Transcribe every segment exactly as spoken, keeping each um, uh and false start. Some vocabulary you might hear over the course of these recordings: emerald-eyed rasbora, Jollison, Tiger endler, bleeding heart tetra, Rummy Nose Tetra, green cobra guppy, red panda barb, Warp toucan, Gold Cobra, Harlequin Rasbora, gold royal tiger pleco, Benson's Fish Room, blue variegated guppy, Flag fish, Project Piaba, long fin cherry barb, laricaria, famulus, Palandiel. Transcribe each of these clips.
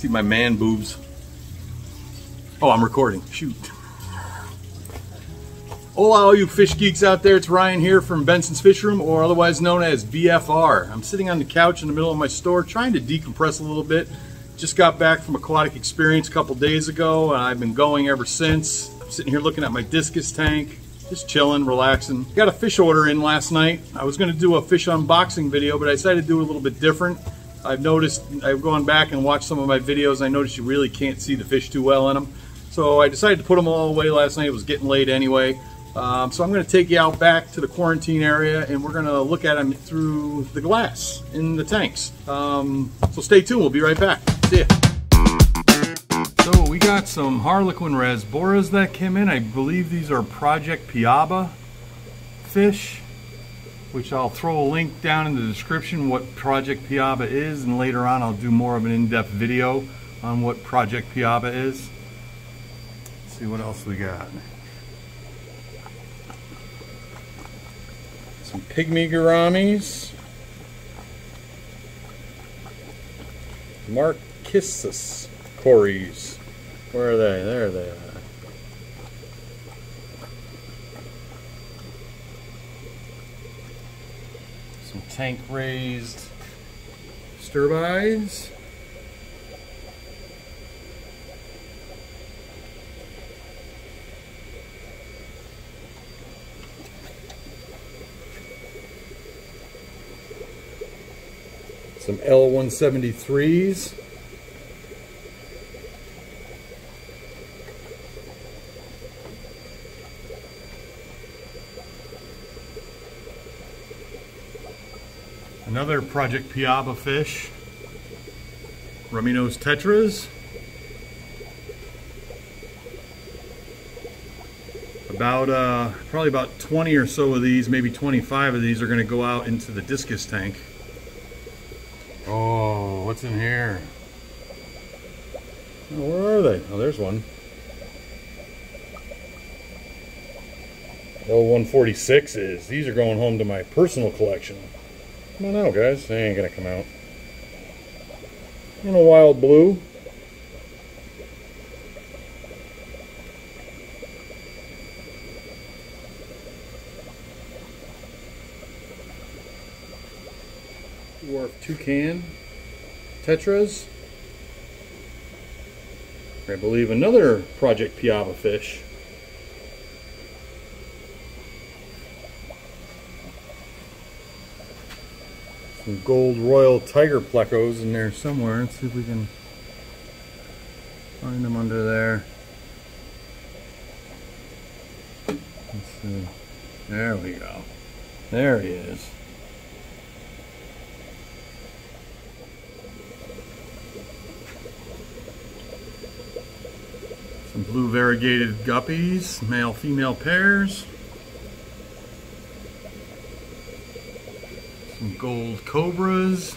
See my man boobs. Oh, I'm recording. Shoot. Hola, all you fish geeks out there. It's Ryan here from Benson's Fish Room, or otherwise known as B F R. I'm sitting on the couch in the middle of my store trying to decompress a little bit. Just got back from aquatic experience a couple days ago, and I've been going ever since. I'm sitting here looking at my discus tank, just chilling, relaxing. Got a fish order in last night. I was going to do a fish unboxing video, but I decided to do it a little bit different. I've noticed, I've gone back and watched some of my videos, and I noticed you really can't see the fish too well in them. So I decided to put them all away last night. It was getting late anyway. Um, so I'm going to take you out back to the quarantine area, and we're going to look at them through the glass in the tanks. Um, so stay tuned. We'll be right back. See ya. So we got some Harlequin Rasboras that came in. I believe these are Project Piaba fish, which I'll throw a link down in the description what Project Piaba is, and later on I'll do more of an in-depth video on what Project Piaba is. Let's see what else we got. Some pygmy gouramis, Marcissus cories. Where are they? There they are. Some tank raised sterbis. Some L one seventy-threes. Another Project Piaba fish. Rummy Nose Tetras. About, uh, probably about twenty or so of these, maybe twenty-five of these are gonna go out into the discus tank. Oh, what's in here? Oh, where are they? Oh, there's one. L one forty-sixes. These are going home to my personal collection. Come on out, guys. They ain't gonna come out. And a wild blue. Warp toucan tetras. I believe another Project Piaba fish. Some gold royal tiger plecos in there somewhere. Let's see if we can find them under there. Let's see. There we go. There he is. Some blue variegated guppies, male-female pairs. Some gold cobras.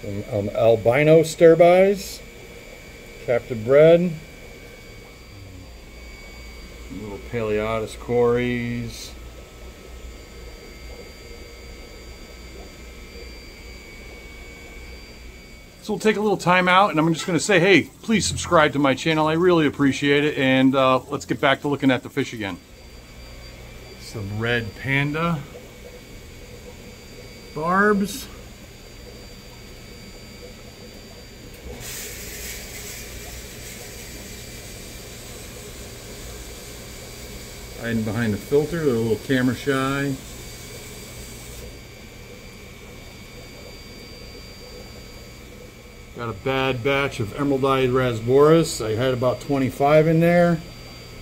Some um, albino sterbis, captive bred. Little Paleotis cories. So we'll take a little time out, and I'm just going to say, hey, please subscribe to my channel. I really appreciate it, and uh, let's get back to looking at the fish again. Some red panda barbs. Hiding behind the filter, they're a little camera shy. Got a bad batch of emerald-eyed rasboras. I had about twenty-five in there.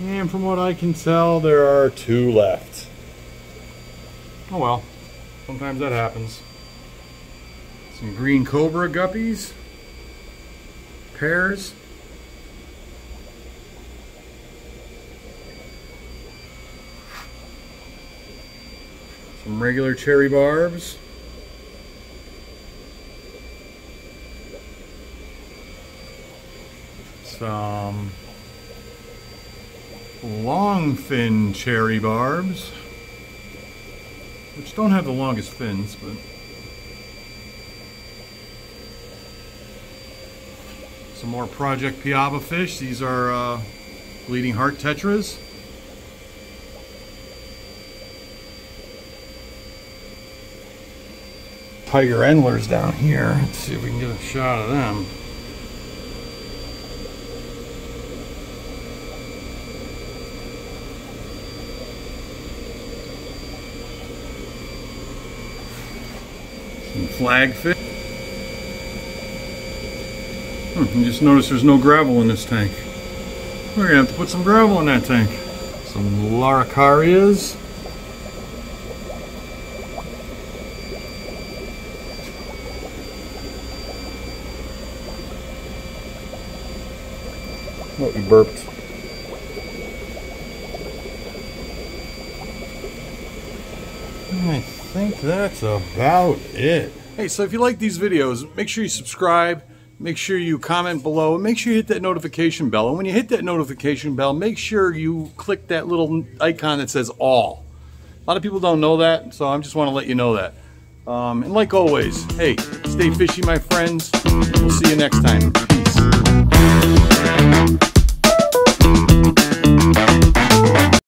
And from what I can tell, there are two left. Oh well, sometimes that happens. Some green cobra guppies, pairs. Some regular cherry barbs. Some long fin cherry barbs, which don't have the longest fins, but some more Project Piaba fish. These are uh, bleeding heart tetras. Tiger endlers down here. Let's see if we can get a shot of them. Some flag fish. Hmm, I just noticed there's no gravel in this tank. We're gonna have to put some gravel in that tank. Some laricarias. Oh, we burped. I think that's about it. Hey, so if you like these videos, make sure you subscribe, make sure you comment below, and make sure you hit that notification bell. And when you hit that notification bell, make sure you click that little icon that says all. A lot of people don't know that, so I just want to let you know that. Um, and like always, hey, stay fishy, my friends. We'll see you next time. Peace.